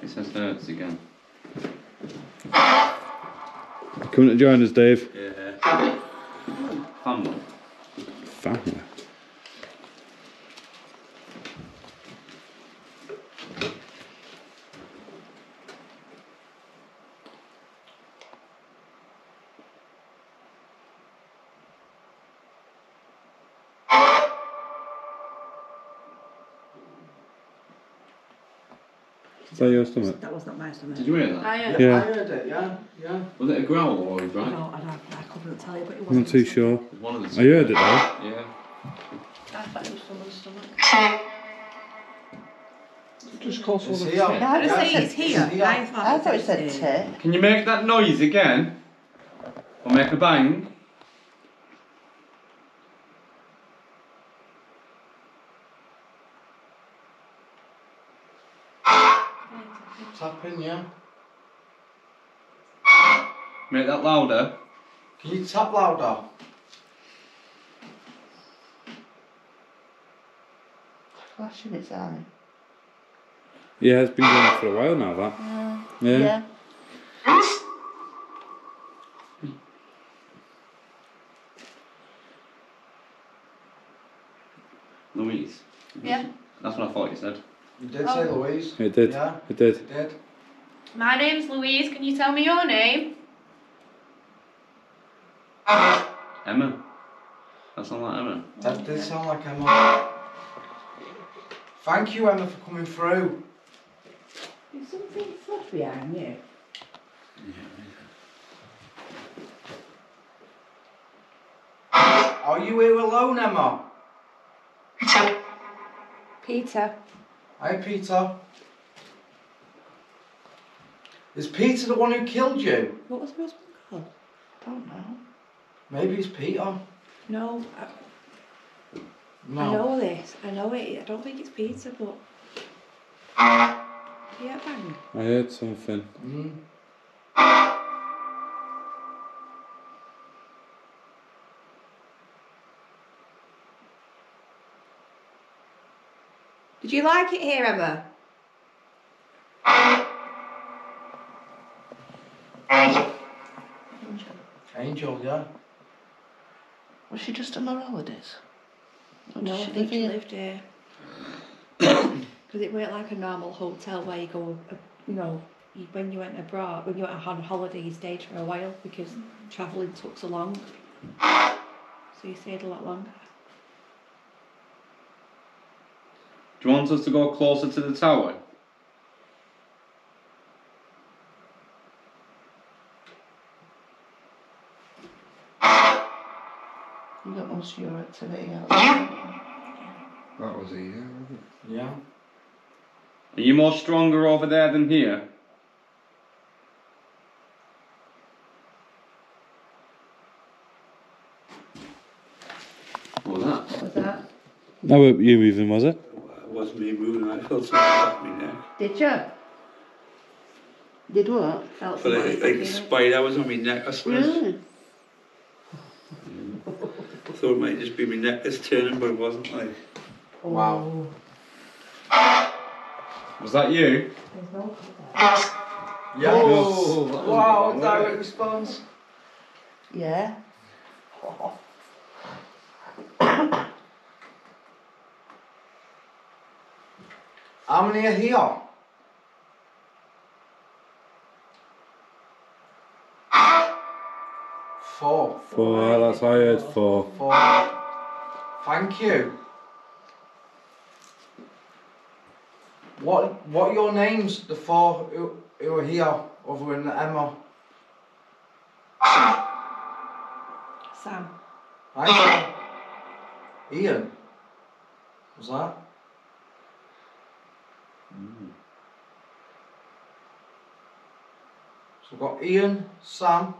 It says hurts again. Coming to join us, Dave. Yeah. Family. Family. That was not my stomach. Did you hear that? I heard it, yeah. Was it a growl or a growl? No, I couldn't tell you, but it wasn't. I'm not too sure. One of the two. I heard it though. Yeah. I thought it was someone's stomach. Just call someone's stomach. How did it say it's here? I thought it said tit. Can you make that noise again? Or make a bang? Tapping, yeah. Make that louder. Can you tap louder? Flash in its eye. Yeah, it's been going for a while now, that. Yeah. Louise? Yeah. That's what I thought you said. It did say Louise. It did. Yeah. It did. It did. My name's Louise. Can you tell me your name? Emma. That sounds like Emma. That did sound like Emma. Thank you, Emma, for coming through. There's something fluffy behind you. Yeah. Are you here alone, Emma? Peter. Hi, Peter. Is Peter the one who killed you? What was her husband called? I don't know. Maybe it's Peter. No. No. I know this. I know it. I don't think it's Peter, but... Did you hear a bang? I heard something. Mm. Did you like it here, Emma? Angel. Angel, yeah. Was she just on her holidays? No, I think she lived here. Because it weren't like a normal hotel where you go, you know, when you went abroad, when you went on holiday, you stayed for a while because travelling took so long. So you stayed a lot longer. Do you want us to go closer to the tower? You got most of your activity out there. That was here, wasn't it? Yeah. Are you more stronger over there than here? What was that? What was that? That weren't you moving, was it? It was me moving. I felt something off me neck. Did you? Did what? Felt something. Like spider was on my neck, I suppose. Really? I thought it might just be my neck that's turning, but it wasn't like. Oh. Wow. Was that you? There's no contact. Yeah. Oh, that was wow, a direct response. Yeah. Oh. How many are here? Four. Four, that's what I heard, four. Four. Thank you. What are your names, the four who are here, other than Emma? Sam. Hi, Sam. Ian. What's that? Mm. So we've got Ian, Sam,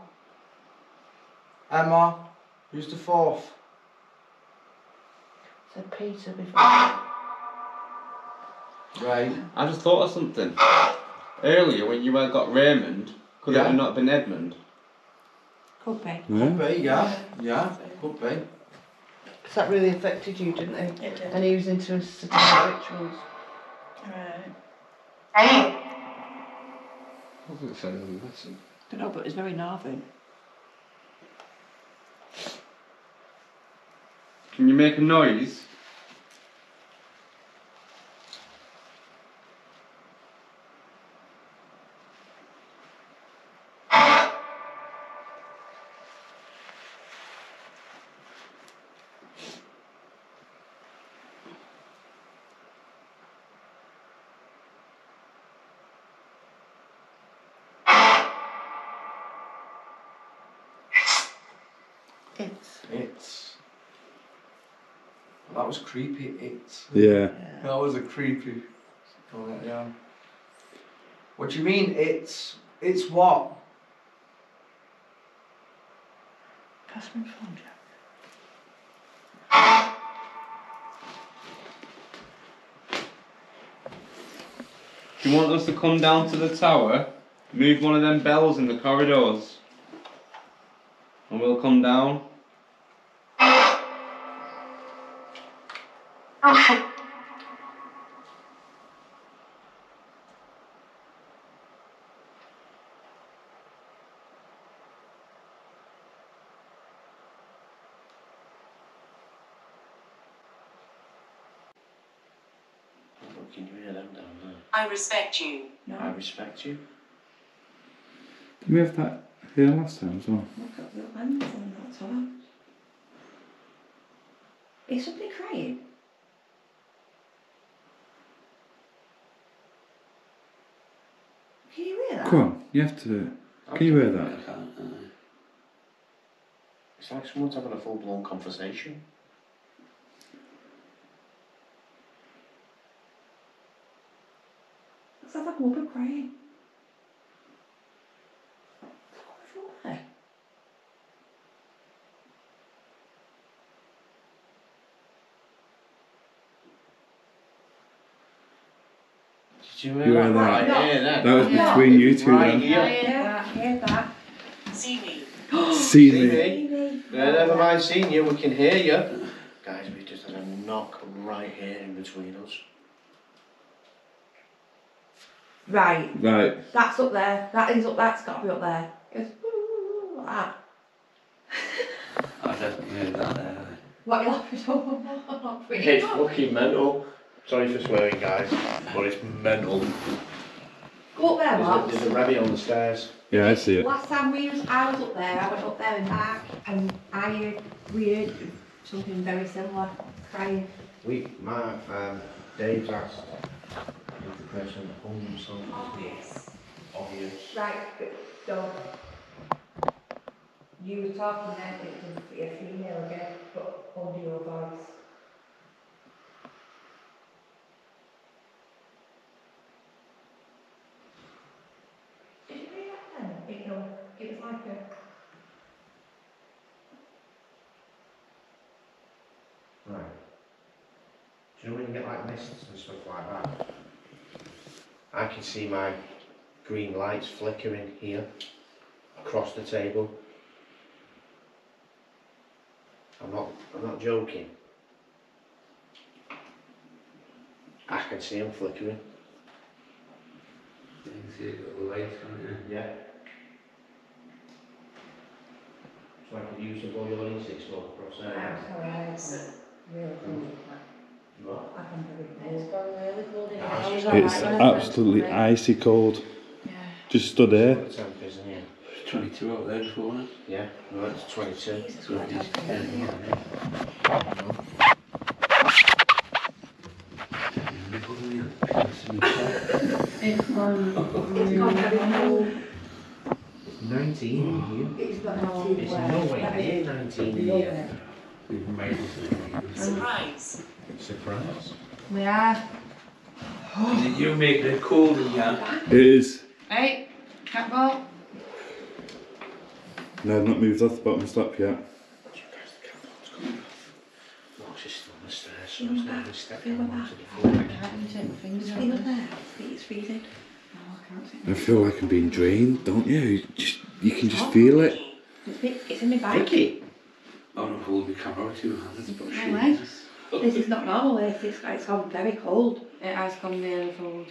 Emma, who's the fourth? Said Peter before. Right. I just thought of something. Earlier, when you got Raymond, could it have not been Edmund? Could be. Yeah. Could be, yeah. Yeah, could be. Because that really affected you, didn't it? It did. And he was into his satanic rituals. Right. What was it saying on the message? I don't know, but it's very northern. Can you make a noise? That was creepy, it. Yeah. That was a creepy. Yeah. What do you mean, it's? It's what? Pass me the phone, Jack. Do you want us to come down to the tower, move one of them bells in the corridors, and we'll come down? Can you hear that down there? I respect you. No. I respect you. Did we have that here last time as well? I've got the lens on that time. Is somebody crying? Can you hear that? Come on, you have to do it. Can you hear that? I can't. It's like someone's having a full-blown conversation. Looks like a woman crying. You hear that? Right here, that was between you two right then. I hear that. See me. See me. No, never mind seeing you, we can hear you. Guys, we just had a knock right here in between us. Right. That's up there. That is up there. That's got to be up there. It goes, ooh, like that. I definitely heard that there. What are you laughing at? It's fucking mental. Sorry for swearing, guys, but it's mental. Go up there, Mark. There's a rabbit on the stairs. Yeah, I see it. Last time I was up there, I went up there and back, and we heard something very similar, crying. Dave's asked if the person hung himself. Obvious. Right, so you were talking there, it was a female again, but audio voice. It was like a... Right. Do you know when you get like mists and stuff like that? I can see my green lights flickering here, across the table. I'm not joking. I can see them flickering. You can see the little lights on there? Yeah. So I could use the boy on 6 foot across there. It's absolutely icy cold. Yeah. Just stood there. It's 22 out there before that. Yeah, no, it's 22. It's 19 here. It's nowhere near 19 here. We've made it. Surprise. We are. Did you make it cold in here? It is. Right, catball. No, I've not moved off the bottom step yet. You guys, the catball's coming off. Mark's just on the stairs, so I'm standing a step down to the floor. I can't even take my fingers out of there. It's freezing. I feel like I'm being drained, don't you? You can just feel it. It's in my back. Vicky! I'm going to hold my camera with 2 hands, but she is. This is not normal, it's gone very cold. It has gone really cold.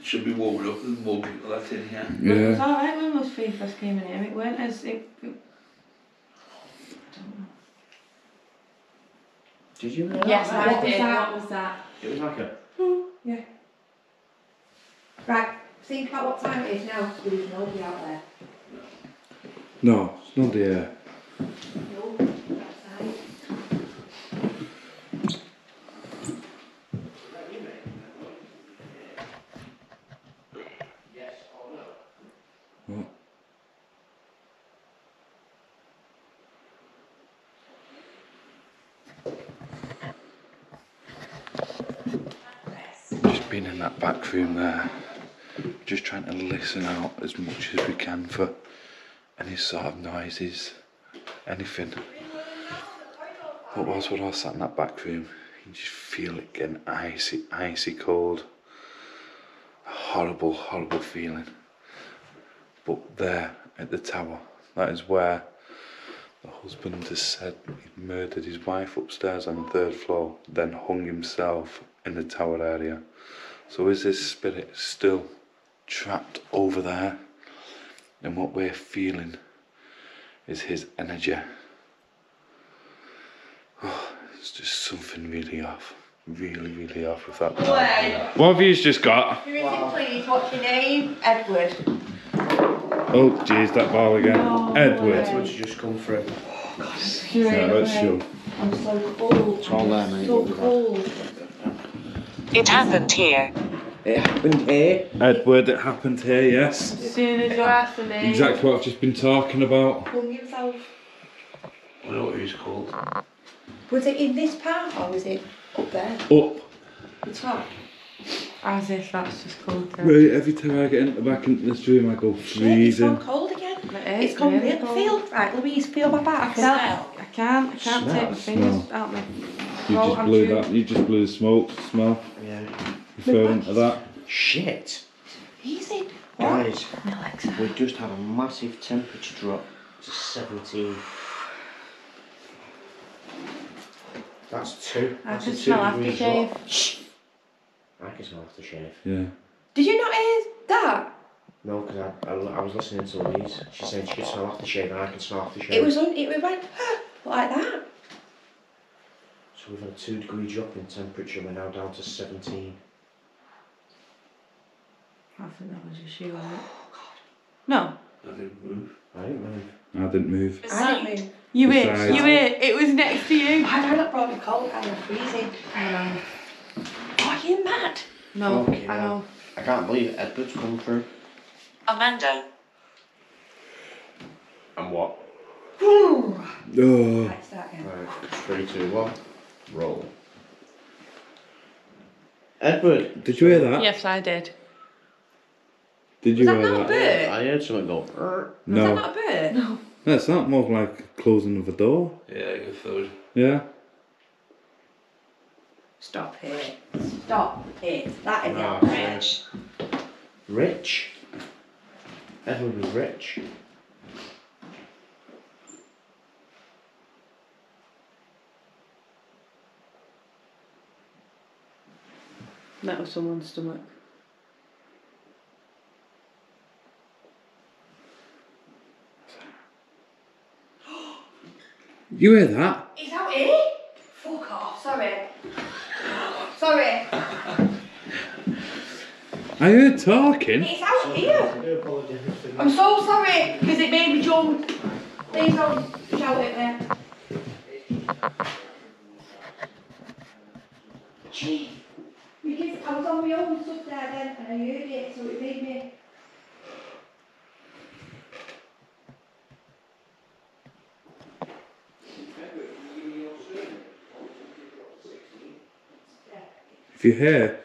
It should be warming up, there's more people that's in here. Yeah. It was alright when those three first came in here, it weren't as... I don't know. Did you know that? Yes, I did. What was that? It was like a... Yeah. Right, think about what time it is now, because there's nobody out there. No, it's not there. No, that's right. Yes or no? Just been in that back room there. Just trying to listen out as much as we can for any sort of noises, anything. But whilst we're all sat in that back room, you can just feel it getting icy, icy cold. A horrible, horrible feeling. But there, at the tower, that is where the husband has said he murdered his wife upstairs on the 3rd floor, then hung himself in the tower area. So is this spirit still trapped over there? And what we're feeling is his energy. Oh, it's just something really off. really, really off with that. Well, what have you just got? Who is it, please? What's your name? Edward. Oh, jeez, that ball again. No, Edward. Edward's just come through. Oh, God, it's scary. Yeah, that's you. I'm so cold. It's all there, mate. So cold. It happened here. It happened here. Edward, it happened here, yes. As soon as you asked me. Exactly what I've just been talking about. Hung himself. I know what he was called. Was it in this part or was it up there? Up. The top? As if that's just cold. Right, every time I get back into this room I go freezing. It's gone cold again. It's gone real cold. Right, Louise, feel my back. I can't take my fingers out my... You just blew the smoke, smell. Yeah. Referring to that. Shit. Easy. Guys, we just had a massive temperature drop to 17. That's two. I can smell aftershave. Shh. I can smell aftershave. Yeah. Did you not hear that? No, because I was listening to Louise. She said she could smell aftershave and I can smell aftershave. It went like that. So we've had a 2 degree drop in temperature. We're now down to 17. I think that was just you, wasn't it? Oh God. No. I didn't move. I didn't move. You were. You were. It was next to you. I know that brought me cold. I was freezing. I know. Are you mad? No. Okay, I know. I can't believe Edward's come through. Amanda. And what? Ooh. Oh. Right, start again. Right. 3, 2, 1. Roll. Edward, did you hear that? Yes, I did. Did you hear that? Was that not a bird? I heard someone go. No. Was that not a bird? No. No, it's not. More like closing of a door. Yeah, good food. Yeah. Stop it. Stop it. That is not rich. Rich? Edward was rich. That was someone's stomach. You hear that? Is that it? Fuck off, sorry. Sorry. I heard talking. It's out here. I'm so sorry, because it made me jump. Please don't shout it there. Gee. Because I was on my own stuff there then, and I heard it, so it made me... If you're here,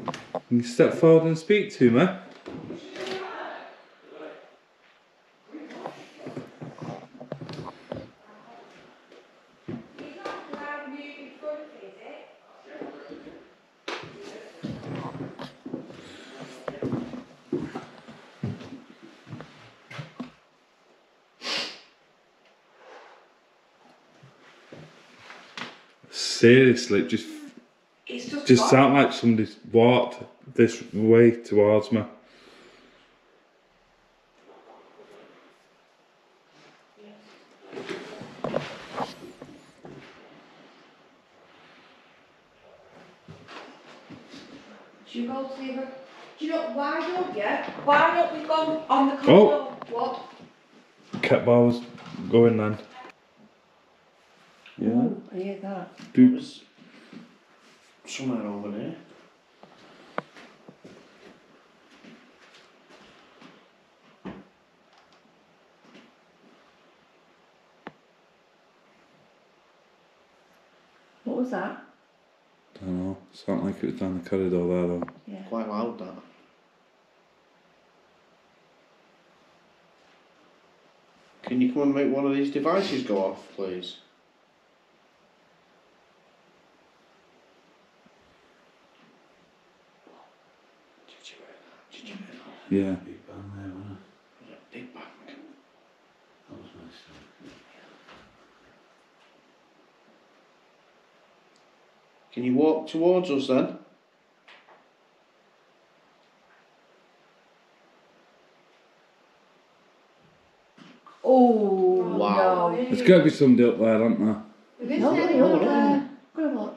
you can step forward and speak to me. Seriously, just sound like somebody's walked this way towards me. Should we go to the other? Do you know why don't you? Why don't we go on the corridor? Oh. What? Cat ball's going then. Yeah. Ooh, I hear that. Oops. Somewhere over there. What was that? I don't know. It sounded like it was down the corridor there though. Yeah. Quite loud that. Can you come and make one of these devices go off, please? Yeah. Big bang there, wasn't it? Was a big bang. That was my stomach. Can you walk towards us then? Oh, wow. No. There's got to be somebody up there, aren't there? There's nobody up there. Go and look.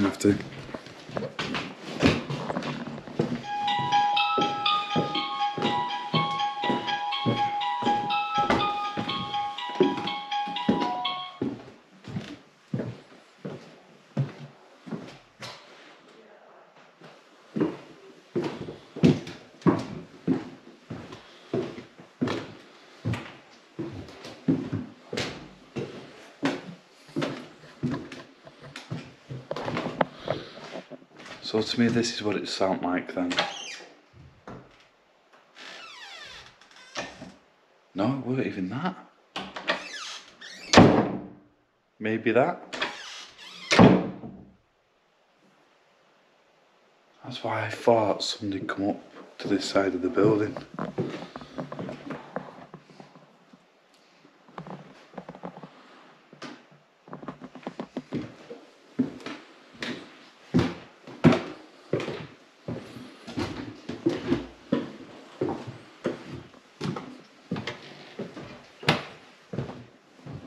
I have to. So to me, this is what it sounds like then. No, it weren't even that. Maybe that. That's why I thought somebody come up to this side of the building.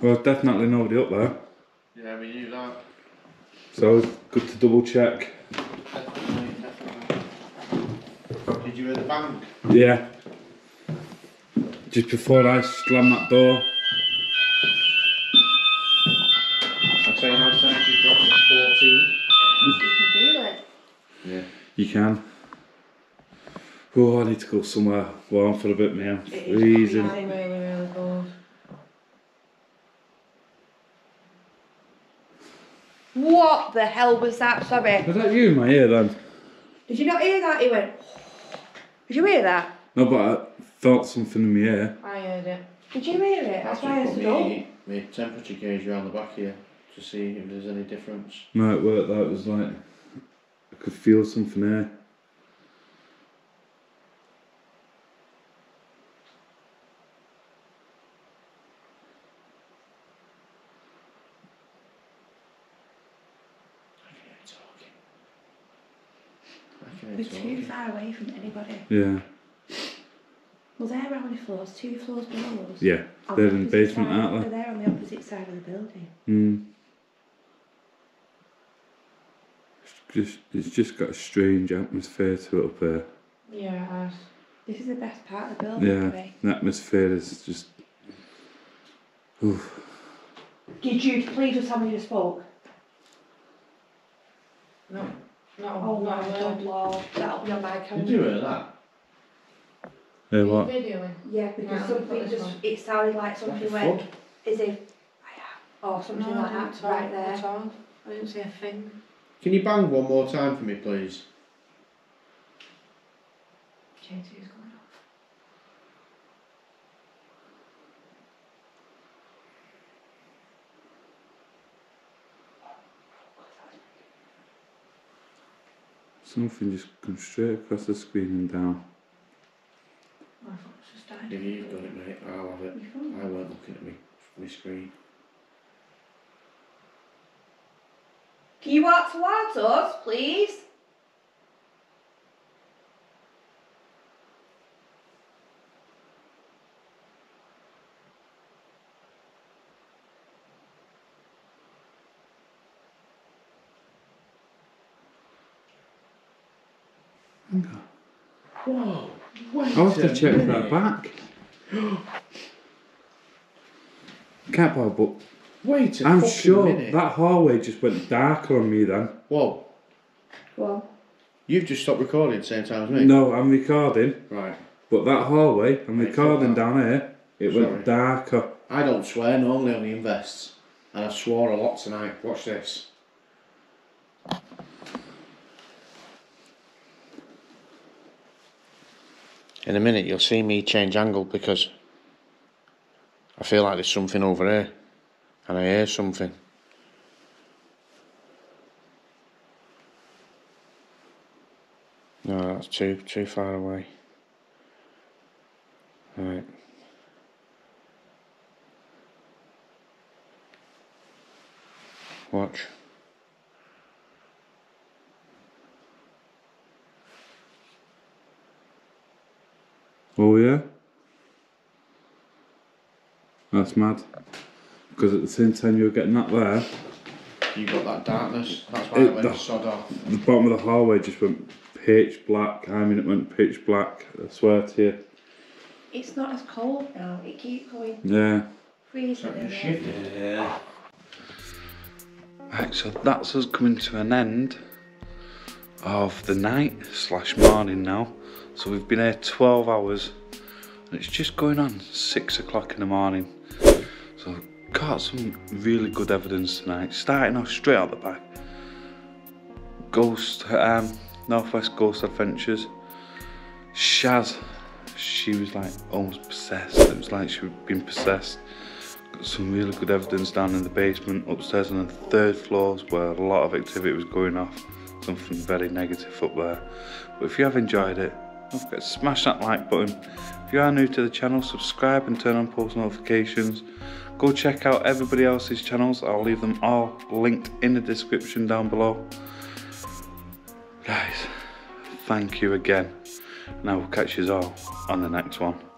Well, definitely nobody up there. Yeah, we knew that. So, good to double check. Definitely, definitely. Did you hear the bang? Yeah. Just before I slammed that door. I'll tell you how time she's dropped at 14. You can do it. Yeah. You can. Oh, I need to go somewhere warm for a bit, man. I'm freezing. What the hell was that? Sorry. Was that you in my ear then? Did you not hear that? It went... Did you hear that? No, but I felt something in my ear. I heard it. Did you hear it? That's why I stood up. My temperature gauge around the back here to see if there's any difference. No, it worked though. It was like... I could feel something there. We're too far away from anybody. Yeah. Well, they're how many floors? 2 floors below us. Yeah, they're in the basement, aren't they? They're on the opposite side of the building. Mm. It's just got a strange atmosphere to it up there. Yeah, it has. This is the best part of the building. Yeah, today. The atmosphere is just... Oof. Did you please just tell me you spoke? No. Oh my God, Lord, that'll be on my camera. You do it that? Yeah, what? Videoing? Yeah, because something just—it sounded like something went, as if, or something like that, right there. I didn't see a thing. Can you bang one more time for me, please? K2 is going off. Something just comes straight across the screen and down. I thought it was just dying. If you've done it, mate, I'll have it. I weren't looking at my screen. Can you walk towards us, please? Whoa, wait, I'll have to check that back. Can't buy a book. Wait a minute. I'm sure that hallway just went darker on me then. Whoa. Well, you've just stopped recording at the same time as me. No, I'm recording. Right. But that hallway, I'm recording down here, it went darker. I don't swear normally on the invests. And I swore a lot tonight. Watch this. In a minute you'll see me change angle because I feel like there's something over here and I hear something. No, that's too far away. Right. Watch. Oh yeah? That's mad. Because at the same time you were getting that there, you got that darkness. That's why it went sod off. The bottom of the hallway just went pitch black. I mean, it went pitch black. I swear to you. It's not as cold now. It keeps going. Yeah. Freezing. Yeah. Right, so that's us coming to an end of the night slash morning now. So we've been here 12 hours and it's just going on 6 o'clock in the morning. So I've caught some really good evidence tonight. Starting off straight out the back. Northwest Ghost Adventures. Shaz, she was like almost possessed. It was like she had been possessed. Got some really good evidence down in the basement. Upstairs on the third floors where a lot of activity was going off. Something very negative up there. But if you have enjoyed it, don't forget to smash that like button. If you are new to the channel, subscribe and turn on post notifications. Go check out everybody else's channels. I'll leave them all linked in the description down below. Guys, thank you again. And I will catch you all on the next one.